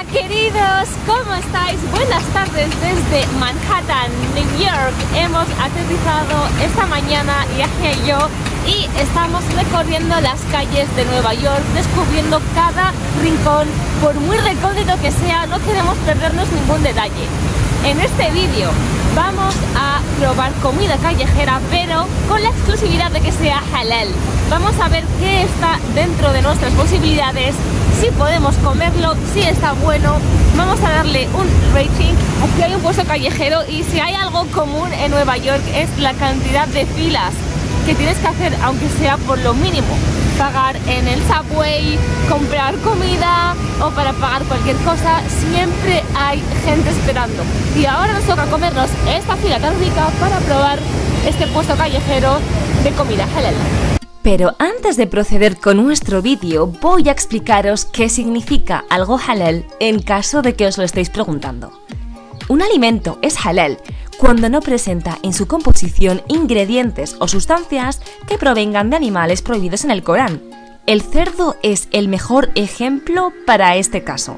Hola queridos, ¿cómo estáis? Buenas tardes desde Manhattan, New York. Hemos aterrizado esta mañana, Yahya y yo, y estamos recorriendo las calles de Nueva York, descubriendo cada rincón. Por muy recóndito que sea, no queremos perdernos ningún detalle. En este vídeo vamos a probar comida callejera, pero con la exclusividad de que sea halal. Vamos a ver qué está dentro de nuestras posibilidades, si podemos comerlo, si está bueno. Vamos a darle un rating. Aquí hay un puesto callejero y si hay algo común en Nueva York es la cantidad de filas que tienes que hacer, aunque sea por lo mínimo. Pagar en el subway, comprar comida o para pagar cualquier cosa, siempre hay gente esperando. Y ahora nos toca comernos esta fila tan rica para probar este puesto callejero de comida halal. Pero antes de proceder con nuestro vídeo, voy a explicaros qué significa algo halal en caso de que os lo estéis preguntando. Un alimento es halal cuando no presenta en su composición ingredientes o sustancias que provengan de animales prohibidos en el Corán. El cerdo es el mejor ejemplo para este caso.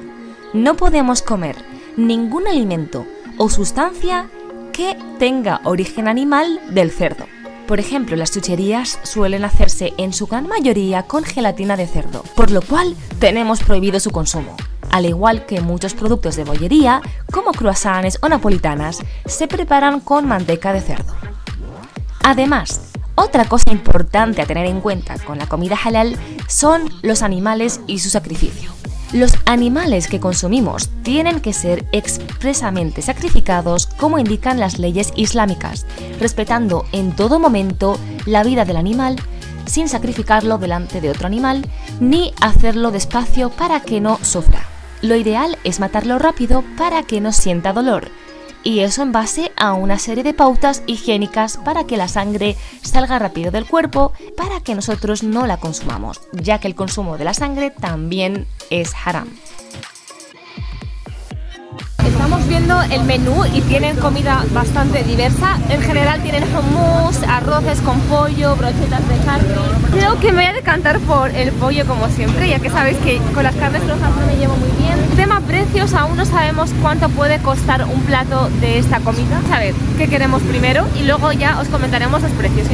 No podemos comer ningún alimento o sustancia que tenga origen animal del cerdo. Por ejemplo, las chucherías suelen hacerse en su gran mayoría con gelatina de cerdo, por lo cual tenemos prohibido su consumo. Al igual que muchos productos de bollería, como croissants o napolitanas, se preparan con manteca de cerdo. Además, otra cosa importante a tener en cuenta con la comida halal son los animales y su sacrificio. Los animales que consumimos tienen que ser expresamente sacrificados como indican las leyes islámicas, respetando en todo momento la vida del animal, sin sacrificarlo delante de otro animal, ni hacerlo despacio para que no sufra. Lo ideal es matarlo rápido para que no sienta dolor, y eso en base a una serie de pautas higiénicas para que la sangre salga rápido del cuerpo, para que nosotros no la consumamos, ya que el consumo de la sangre también es haram. Estamos viendo el menú y tienen comida bastante diversa. En general tienen hummus, arroces con pollo, brochetas de carne. Creo que me voy a decantar por el pollo como siempre, ya que sabéis que con las carnes rojas no me llevo muy bien. Tema precios, aún no sabemos cuánto puede costar un plato de esta comida. A ver, ¿qué queremos primero? Y luego ya os comentaremos los precios.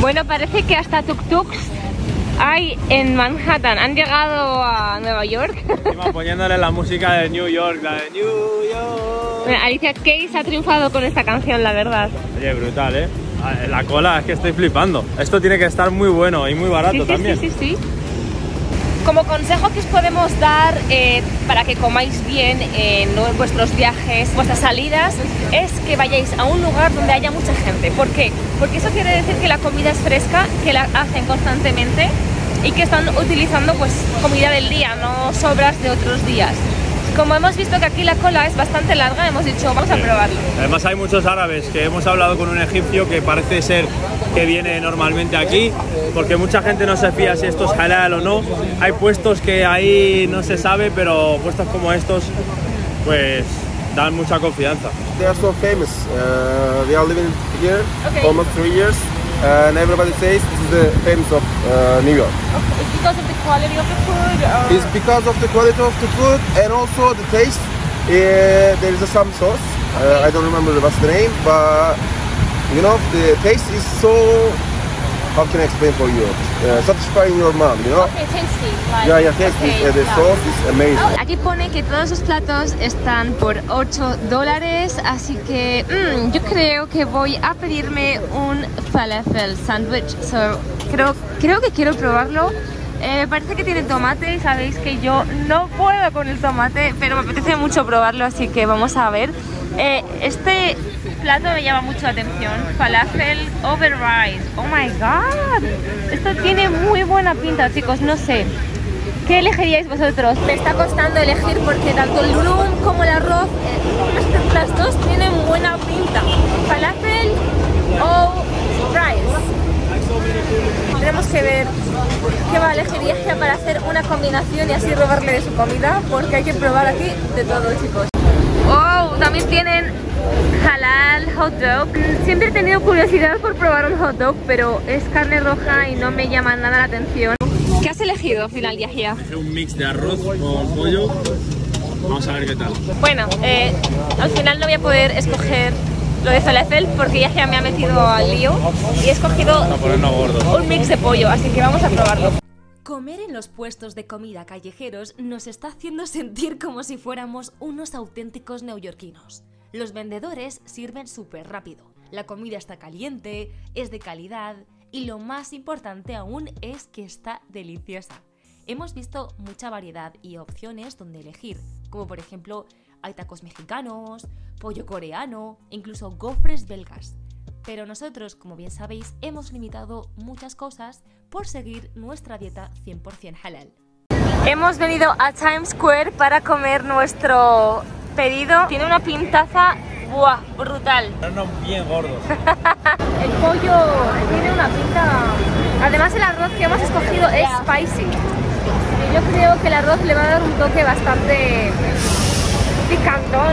Bueno, parece que hasta tuk-tuks hay en Manhattan, han llegado a Nueva York. Estoy poniéndole la música de New York, la de New York. Bueno, Alicia Keys ha triunfado con esta canción, la verdad. Oye, brutal, ¿eh? La cola, es que estoy flipando. Esto tiene que estar muy bueno y muy barato también. Sí. Como consejo que os podemos dar para que comáis bien en vuestros viajes, vuestras salidas, es que vayáis a un lugar donde haya mucha gente. ¿Por qué? Porque eso quiere decir que la comida es fresca, que la hacen constantemente y que están utilizando pues comida del día, no sobras de otros días. Como hemos visto que aquí la cola es bastante larga, hemos dicho vamos a probarlo. Además hay muchos árabes, que hemos hablado con un egipcio que parece ser que viene normalmente aquí, porque mucha gente no se fía si esto es halal o no. Hay puestos que ahí no se sabe, pero puestos como estos pues dan mucha confianza. They are so famous. We are living here almost 3 years. And everybody says this is the famous of New York. Okay. It's because of the quality of the food? Or? It's because of the quality of the food and also the taste. There is some sauce. Okay. I don't remember what's the name, but you know the taste is so. How can I explain for you? Satisfying your mouth, you know? Okay, tasty. Like, yeah, tasty. Okay, the sauce is amazing. Aquí pone que todos los platos están por $8, así que yo creo que voy a pedirme un falafel sandwich. So, creo que quiero probarlo. Parece que tiene tomate y sabéis que yo no puedo con el tomate, pero me apetece mucho probarlo, así que vamos a ver. Este plato me llama mucho la atención, falafel over rice. Oh my god, esto tiene muy buena pinta, chicos. No sé, ¿qué elegiríais vosotros? Me está costando elegir porque tanto el rum como el arroz, las dos tienen buena pinta. Falafel o rice. Tenemos que ver qué va a elegir Yahya para hacer una combinación y así robarle de su comida, porque hay que probar aquí de todo, chicos. Oh, también tienen halal hot dog. Siempre he tenido curiosidad por probar un hot dog, pero es carne roja y no me llama nada la atención. ¿Qué has elegido al final, Yahya? Es un mix de arroz con pollo. Vamos a ver qué tal. Bueno, al final no voy a poder escoger lo de falafel porque Yahya me ha metido al lío y he escogido un mix de pollo, así que vamos a probarlo. Comer en los puestos de comida callejeros nos está haciendo sentir como si fuéramos unos auténticos neoyorquinos. Los vendedores sirven súper rápido, la comida está caliente, es de calidad y lo más importante aún es que está deliciosa. Hemos visto mucha variedad y opciones donde elegir, como por ejemplo hay tacos mexicanos, pollo coreano e incluso gofres belgas. Pero nosotros, como bien sabéis, hemos limitado muchas cosas por seguir nuestra dieta 100% halal. Hemos venido a Times Square para comer nuestro pedido. Tiene una pintaza ¡buah! Brutal. Están bien gordos. El pollo tiene una pinta... Además el arroz que hemos escogido es spicy. Yo creo que el arroz le va a dar un toque bastante picantón.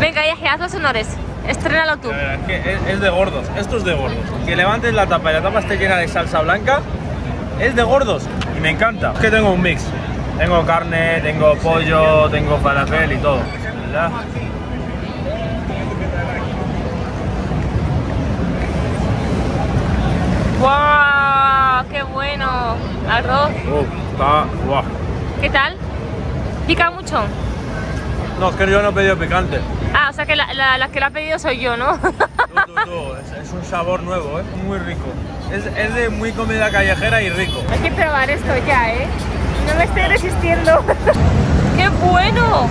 Venga, Yahya, haz los honores. Estrénalo tú. Ver, es que es de gordos. Esto es de gordos. Que levantes la tapa y la tapa esté llena de salsa blanca. Es de gordos y me encanta. Es que tengo un mix. Tengo carne, tengo pollo, tengo falafel y todo. ¿Verdad? ¡Wow! ¡Qué bueno! Arroz. Wow. ¿Qué tal? ¿Pica mucho? No, es que yo no he pedido picante. Ah, o sea que la que la ha pedido soy yo, ¿no? No. Es un sabor nuevo, ¿eh? Muy rico. Es de muy comida callejera y rico. Hay que probar esto ya, ¿eh? No me estoy resistiendo. ¡Qué bueno!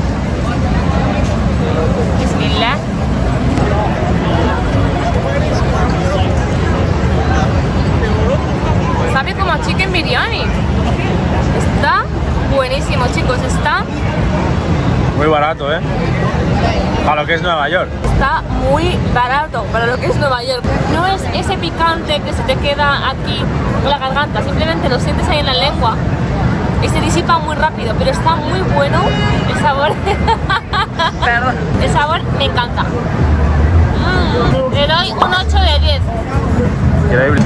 Bismillah. Sabe como a chicken biryani. Está buenísimo, chicos. Está... muy barato, ¿eh? Para lo que es Nueva York. Está muy barato para lo que es Nueva York. No es ese picante que se te queda aquí en la garganta. Simplemente lo sientes ahí en la lengua y se disipa muy rápido. Pero está muy bueno el sabor. Perdón. El sabor me encanta. Le doy un 8 de 10. Increíble.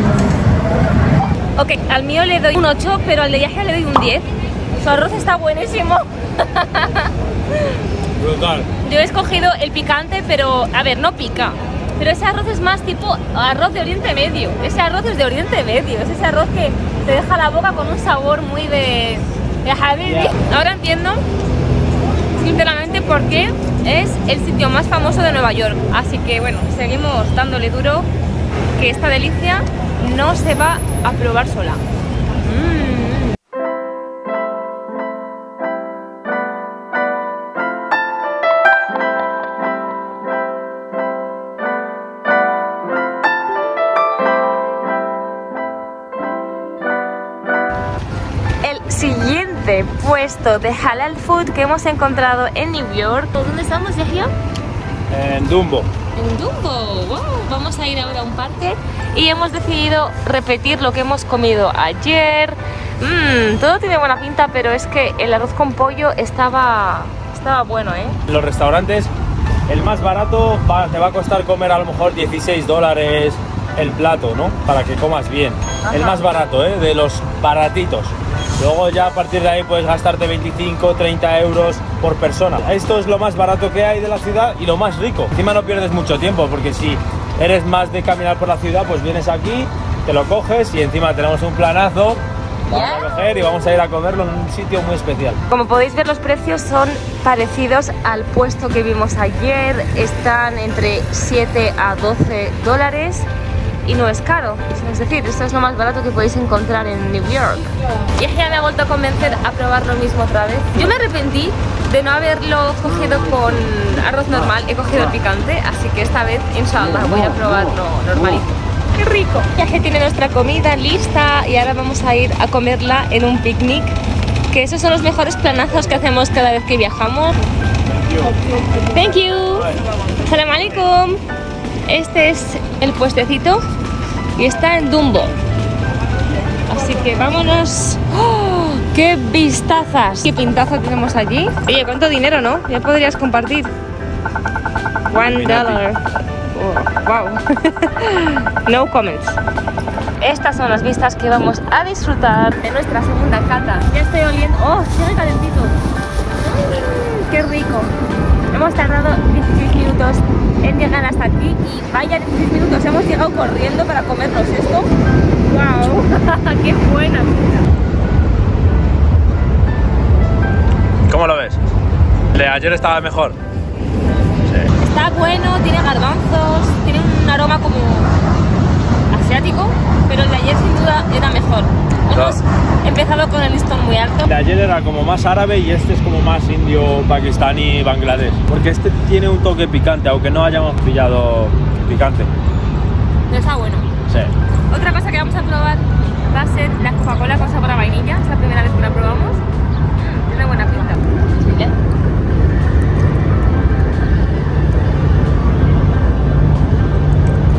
Ok, al mío le doy un 8, pero al de Yahya le doy un 10. Su arroz está buenísimo. Brutal. Yo he escogido el picante, pero a ver, no pica. Pero ese arroz es más tipo arroz de Oriente Medio. Ese arroz es de Oriente Medio. Es ese arroz que te deja la boca con un sabor muy de habibi. Ahora entiendo, sinceramente, por qué es el sitio más famoso de Nueva York. Así que bueno, seguimos dándole duro, que esta delicia no se va a probar sola. Siguiente puesto de halal food que hemos encontrado en New York. ¿Dónde estamos, Yahya? En Dumbo. En Dumbo. Wow. Vamos a ir ahora a un parque y hemos decidido repetir lo que hemos comido ayer. Todo tiene buena pinta, pero es que el arroz con pollo estaba bueno, ¿eh? En los restaurantes, el más barato te va a costar comer a lo mejor $16 el plato, ¿no? Para que comas bien. Ajá. El más barato, ¿eh? De los baratitos. Luego ya a partir de ahí puedes gastarte 25, 30 euros por persona. Esto es lo más barato que hay de la ciudad y lo más rico. Encima no pierdes mucho tiempo porque si eres más de caminar por la ciudad, pues vienes aquí, te lo coges y encima tenemos un planazo. Vamos a coger y vamos a ir a comerlo en un sitio muy especial. Como podéis ver, los precios son parecidos al puesto que vimos ayer. Están entre 7 a 12 dólares. Y no es caro, es decir, esto es lo más barato que podéis encontrar en New York. Yahya me ha vuelto a convencer a probar lo mismo otra vez. Yo me arrepentí de no haberlo cogido con arroz normal, he cogido el picante, así que esta vez, inshallah, voy a probarlo normalito. ¡Qué rico! Yahya tiene nuestra comida lista y ahora vamos a ir a comerla en un picnic, que esos son los mejores planazos que hacemos cada vez que viajamos. Thank you. Salam alaikum. Este es el puestecito y está en Dumbo. Así que vámonos. ¡Oh, qué vistazas! ¡Qué pintazo tenemos allí! Oye, ¿cuánto dinero, no? Ya podrías compartir. $1. Oh, wow. No comments. Estas son las vistas que vamos a disfrutar de nuestra segunda cata. Ya estoy oliendo. ¡Oh, sigue calentito! ¡Qué rico! Hemos tardado 16 minutos en llegar hasta aquí y vaya 16 minutos. Hemos llegado corriendo para comernos esto. ¡Wow! ¡Qué buena! ¿Cómo lo ves? El de ayer estaba mejor. Sí. Está bueno, tiene garbanzos, tiene un aroma como asiático, pero el de ayer sin duda era mejor. Hemos empezado con el listón muy alto. El de ayer era como más árabe y este es como más indio, pakistaní, bangladés. Porque este tiene un toque picante, aunque no hayamos pillado picante. Pero está bueno. Sí. Otra cosa que vamos a probar va a ser la Coca-Cola con sabor a vainilla. Es la primera vez que la probamos. Tiene buena pinta. ¿Eh?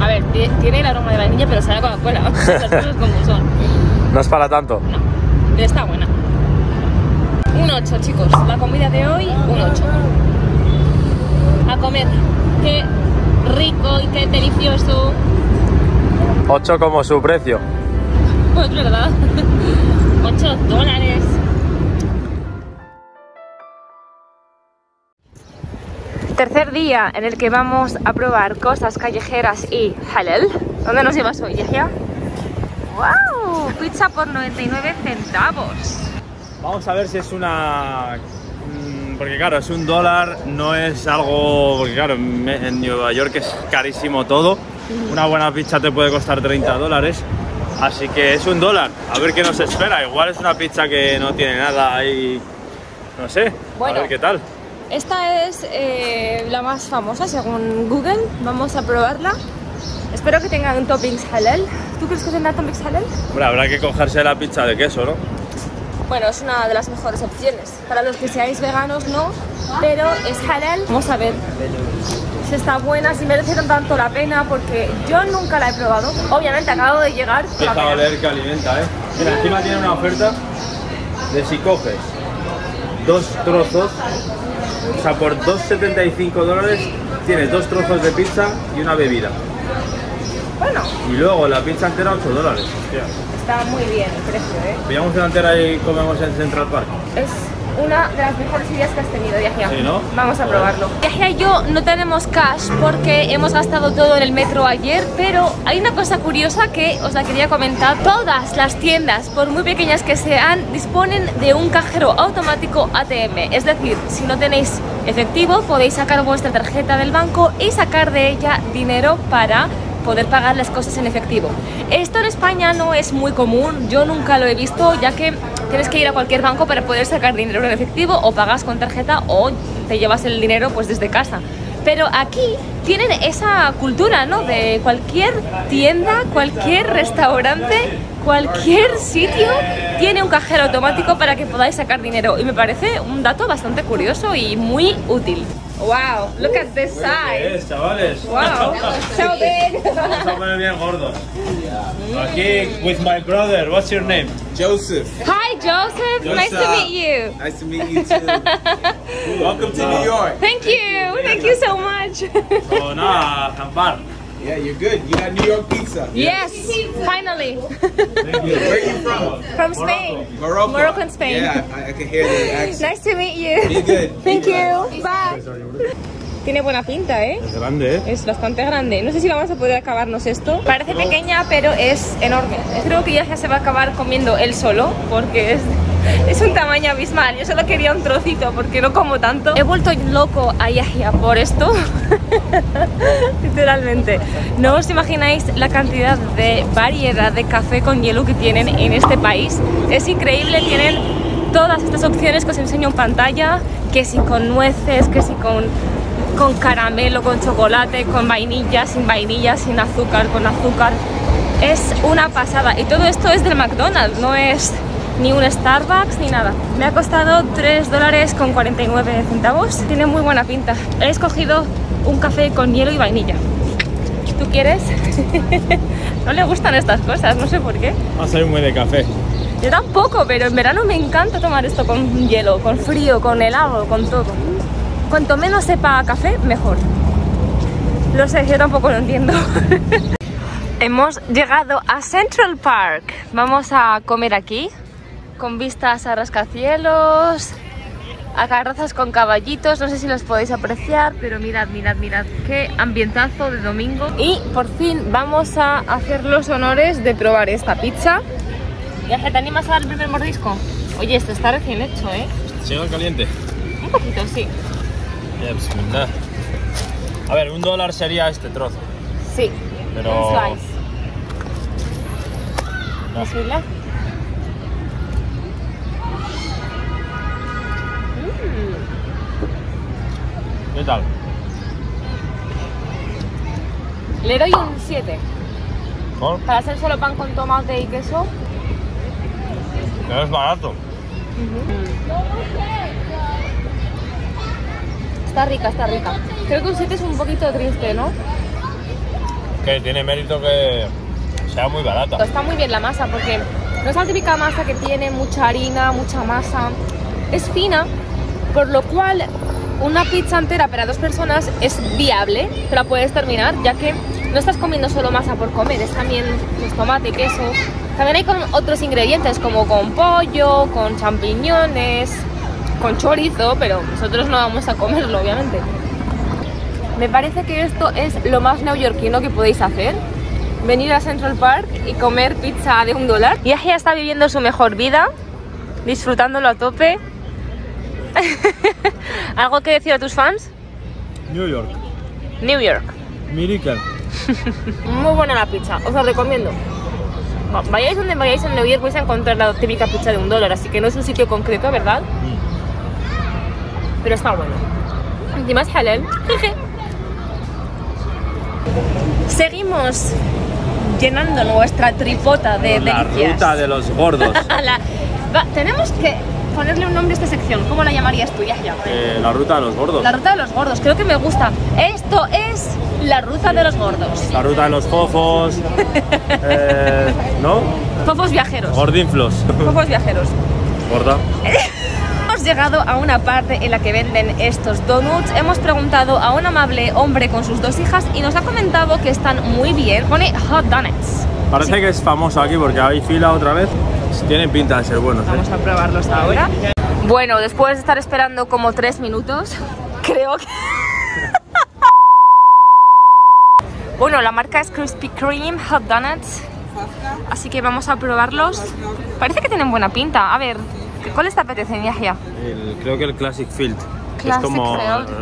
A ver, tiene el aroma de vainilla, pero sabe a Coca-Cola. Las cosas como son. No es para tanto. No, pero está buena. Un 8, chicos. La comida de hoy, un 8. A comer. Qué rico y qué delicioso. 8 como su precio. Pues verdad. $8. Tercer día en el que vamos a probar cosas callejeras y halal. ¿Dónde nos llevas hoy, Yahya? ¡Wow! Pizza por 99 centavos. Vamos a ver si es una... Porque claro, es $1, no es algo... Porque claro, en Nueva York es carísimo todo. Una buena pizza te puede costar $30. Así que es $1. A ver qué nos espera. Igual es una pizza que no tiene nada ahí... No sé, bueno, a ver qué tal. Esta es la más famosa según Google, vamos a probarla. Espero que tengan toppings halal. ¿Tú crees que tendrá toppings halal? Hombre, habrá que cogerse la pizza de queso, ¿no? Bueno, es una de las mejores opciones. Para los que seáis veganos no, pero es halal. Vamos a ver si está buena, si merece tanto la pena, porque yo nunca la he probado. Obviamente acabo de llegar. Empieza a oler que alimenta, ¿eh? Mira, encima tiene una oferta de si coges 2 trozos. O sea, por $2.75 tienes 2 trozos de pizza y una bebida. Bueno. Y luego la pizza entera $8. Hostia. Está muy bien el precio, ¿eh? Pillamos una entera y comemos en Central Park. Es una de las mejores ideas que has tenido, Yahya. ¿Sí, no? Vamos a probarlo. Yahya y yo no tenemos cash porque hemos gastado todo en el metro ayer, pero hay una cosa curiosa que os la quería comentar. Todas las tiendas, por muy pequeñas que sean, disponen de un cajero automático ATM. Es decir, si no tenéis efectivo, podéis sacar vuestra tarjeta del banco y sacar de ella dinero para poder pagar las cosas en efectivo. Esto en España no es muy común, yo nunca lo he visto, ya que tienes que ir a cualquier banco para poder sacar dinero en efectivo, o pagas con tarjeta o te llevas el dinero pues desde casa. Pero aquí tienen esa cultura, ¿no? De cualquier tienda, cualquier restaurante, cualquier sitio tiene un cajero automático para que podáis sacar dinero, y me parece un dato bastante curioso y muy útil. Wow, look at this side. Es, chavales. Wow, so big. Vamos a poner bien gordos. Aquí with my brother. What's your name? Joseph. Hi, Joseph. Nice to meet you. Nice to meet you too. Welcome to New York. Thank you. Thank you so much. So now, Jampar. Yeah, you're good. You got New York pizza. Yes, finally. Thank you. Where are you from? From Spain. Morocco. Morocco and Spain. Yeah, I can hear the accent. Nice to meet you. Be good. Thank you. Bye. Tiene buena pinta, ¿eh? Es grande, ¿eh? Es bastante grande. No sé si vamos a poder acabarnos esto. Parece pequeña, pero es enorme. Creo que ya se va a acabar comiendo él solo, porque es un tamaño abismal. Yo solo quería un trocito porque no como tanto. He vuelto loco a Yahya por esto. Literalmente. No os imagináis la cantidad de variedad de café con hielo que tienen en este país. Es increíble, tienen todas estas opciones que os enseño en pantalla. Que si con nueces, que si con caramelo, con chocolate, con vainilla, sin azúcar, con azúcar. Es una pasada. Y todo esto es del McDonald's, no es ni un Starbucks ni nada. Me ha costado $3.49. Tiene muy buena pinta. He escogido un café con hielo y vainilla. ¿Tú quieres? No le gustan estas cosas, no sé por qué. No soy muy de café. Yo tampoco, pero en verano me encanta tomar esto con hielo, con frío, con helado, con todo. Cuanto menos sepa café, mejor. Lo sé, yo tampoco lo entiendo. Hemos llegado a Central Park. Vamos a comer aquí, con vistas a rascacielos, a carrozas con caballitos. No sé si los podéis apreciar, pero mirad, mirad, mirad qué ambientazo de domingo. Y por fin vamos a hacer los honores de probar esta pizza. ¿Te animas a dar el primer mordisco? Oye, esto está recién hecho, ¿eh? ¿Llega caliente? Un poquito, sí. Ya, pues, a ver, $1 sería este trozo. Sí. Pero... ¿Me subirla? ¿Qué tal? Le doy un 7. ¿Por? Para hacer solo pan con tomate y queso. Pero es barato. Está rica, está rica. Creo que un 7 es un poquito triste, ¿no? Que tiene mérito que sea muy barata. Está muy bien la masa porque no es la típica masa que tiene mucha harina, mucha masa. Es fina, por lo cual una pizza entera para dos personas es viable. Te la puedes terminar, ya que no estás comiendo solo masa por comer, es también pues, tomate, queso. También hay con otros ingredientes como con pollo, con champiñones, con chorizo, pero nosotros no vamos a comerlo, obviamente. Me parece que esto es lo más neoyorquino que podéis hacer. Venir a Central Park y comer pizza de $1. Yahya está viviendo su mejor vida, disfrutándolo a tope. ¿Algo que decir a tus fans? New York. New York. Miracle. Muy buena la pizza, os la recomiendo. Vayáis donde vayáis en New York vais a encontrar la típica pizza de $1, así que no es un sitio concreto, ¿verdad? Mm. Pero está bueno. Encima es halal. Seguimos llenando nuestra tripota de delicias. La ruta de los gordos. Tenemos que ponerle un nombre a esta sección. ¿Cómo la llamarías tú, Yahya? La ruta de los gordos. La ruta de los gordos, creo que me gusta. Esto es la ruta de los gordos. La ruta de los fofos. ¿No? Fofos viajeros. Gordinflos. Fofos viajeros. Gorda. Hemos llegado a una parte en la que venden estos donuts. Hemos preguntado a un amable hombre con sus dos hijas y nos ha comentado que están muy bien. Pone hot donuts. Parece que es famoso aquí porque hay fila otra vez. Tienen pinta de ser buenos. Vamos a probarlos ahora. Bueno, después de estar esperando como 3 minutos, creo que... Bueno, la marca es Krispy Kreme Hot Donuts. Así que vamos a probarlos. Parece que tienen buena pinta. A ver... ¿Cuáles te apetecen, Yahya? Creo que el Classic Field. Es como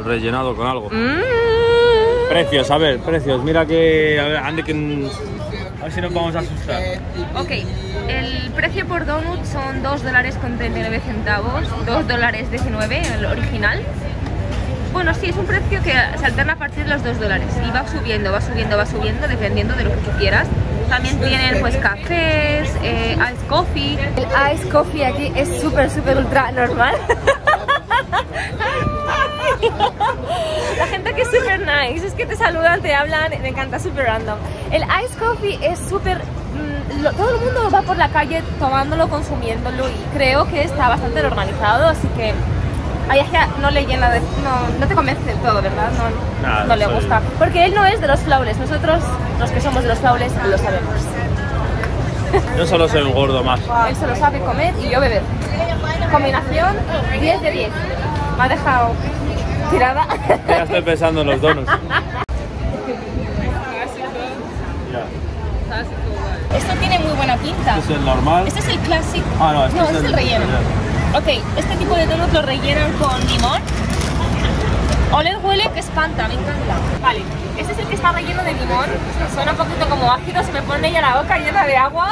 rellenado con algo. Precios, a ver, precios. Mira que... A ver si nos vamos a asustar. Ok, el precio por donut son $2.39, $2.19 el original. Bueno, sí, es un precio que se alterna a partir de los $2 y va subiendo, va subiendo, va subiendo dependiendo de lo que tú quieras. También tienen pues cafés, ice coffee. El ice coffee aquí es súper, súper ultra normal. La gente que es súper nice, es que te saludan, te hablan, me encanta, súper random. El ice coffee es súper... todo el mundo va por la calle tomándolo, consumiéndolo y creo que está bastante organizado, así que... Ay, es que no le llena de... No te convence del todo, ¿verdad? No, nada, no le gusta. Porque él no es de los flaules. Nosotros, los que somos de los flaules, lo sabemos. Yo solo soy un gordo más. Él solo sabe comer y yo beber. Combinación 10 de 10. Me ha dejado tirada. Ya estoy pensando en los donuts. Esto tiene muy buena pinta. Este es el normal. Este es el clásico. Ah, no, este es el relleno. Ok, este tipo de donuts lo rellenan con limón. Oler huele que espanta, me encanta. Vale, este es el que está relleno de limón. Suena un poquito como ácido, se me pone ya la boca llena de agua.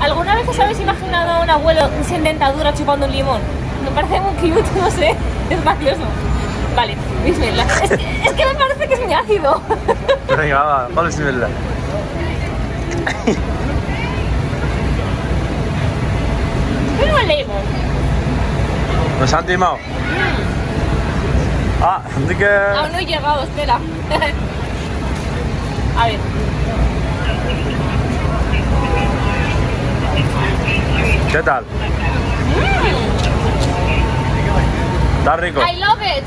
¿Alguna vez os habéis imaginado a un abuelo sin dentadura chupando un limón? Me parece muy cute, no sé, es gracioso. Vale, bismillah. Es que me parece que es muy ácido. Venga, va, vale, bismillah. Nos han timado. Ah, así que... Aún no he llegado, espera. A ver. ¿Qué tal? Está rico. I love it.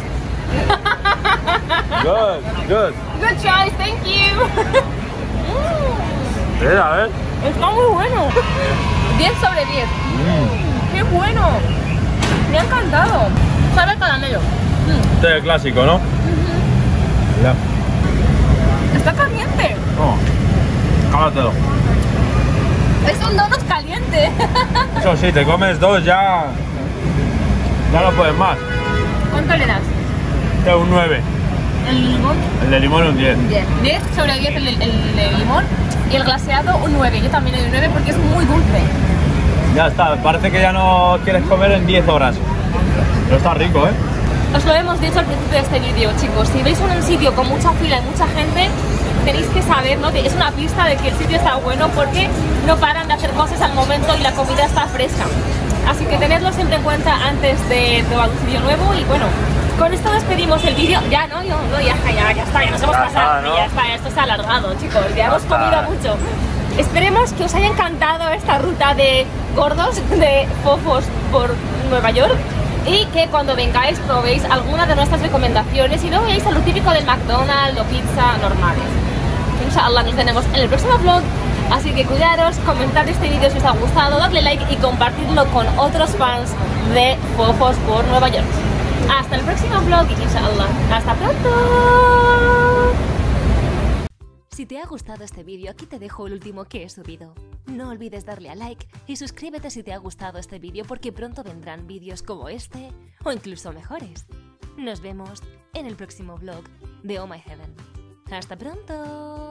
Good, good. Good choice, thank you. A ver. Está muy bueno. 10 sobre 10. ¡Qué bueno! Me ha encantado. Sabe a caramelo. Este es clásico, ¿no? Mira. Está caliente. No. Cábatelo. Es un donut caliente. Eso sí, te comes dos ya. Ya no puedes más. ¿Cuánto le das? Este es un 9. ¿El limón? El de limón un 10. 10 sobre 10 el de limón. Y el glaseado un 9. Yo también le doy un 9 porque es muy dulce. Ya está, parece que ya no quieres comer en 10 horas. Pero está rico, ¿eh? Os lo hemos dicho al principio de este vídeo, chicos. Si veis un sitio con mucha fila y mucha gente, tenéis que saber, ¿no? Es una pista de que el sitio está bueno porque no paran de hacer cosas al momento y la comida está fresca. Así que tenedlo siempre en cuenta antes de probar un sitio nuevo y bueno. Con esto despedimos el vídeo, ya no, ya está, ya nos hemos pasado, ¿no? Ya está, esto se ha alargado, chicos, ya hemos comido mucho. Esperemos que os haya encantado esta ruta de gordos, de fofos por Nueva York y que cuando vengáis probéis alguna de nuestras recomendaciones y no veáis a lo típico del McDonald's o pizza normales. Inshallah nos tenemos en el próximo vlog, así que cuidaros, comentad este vídeo si os ha gustado, dadle like y compartidlo con otros fans de fofos por Nueva York. Hasta el próximo vlog, inshallah. ¡Hasta pronto! Si te ha gustado este vídeo, aquí te dejo el último que he subido. No olvides darle a like y suscríbete si te ha gustado este vídeo porque pronto vendrán vídeos como este o incluso mejores. Nos vemos en el próximo vlog de Oh My Heaven. ¡Hasta pronto!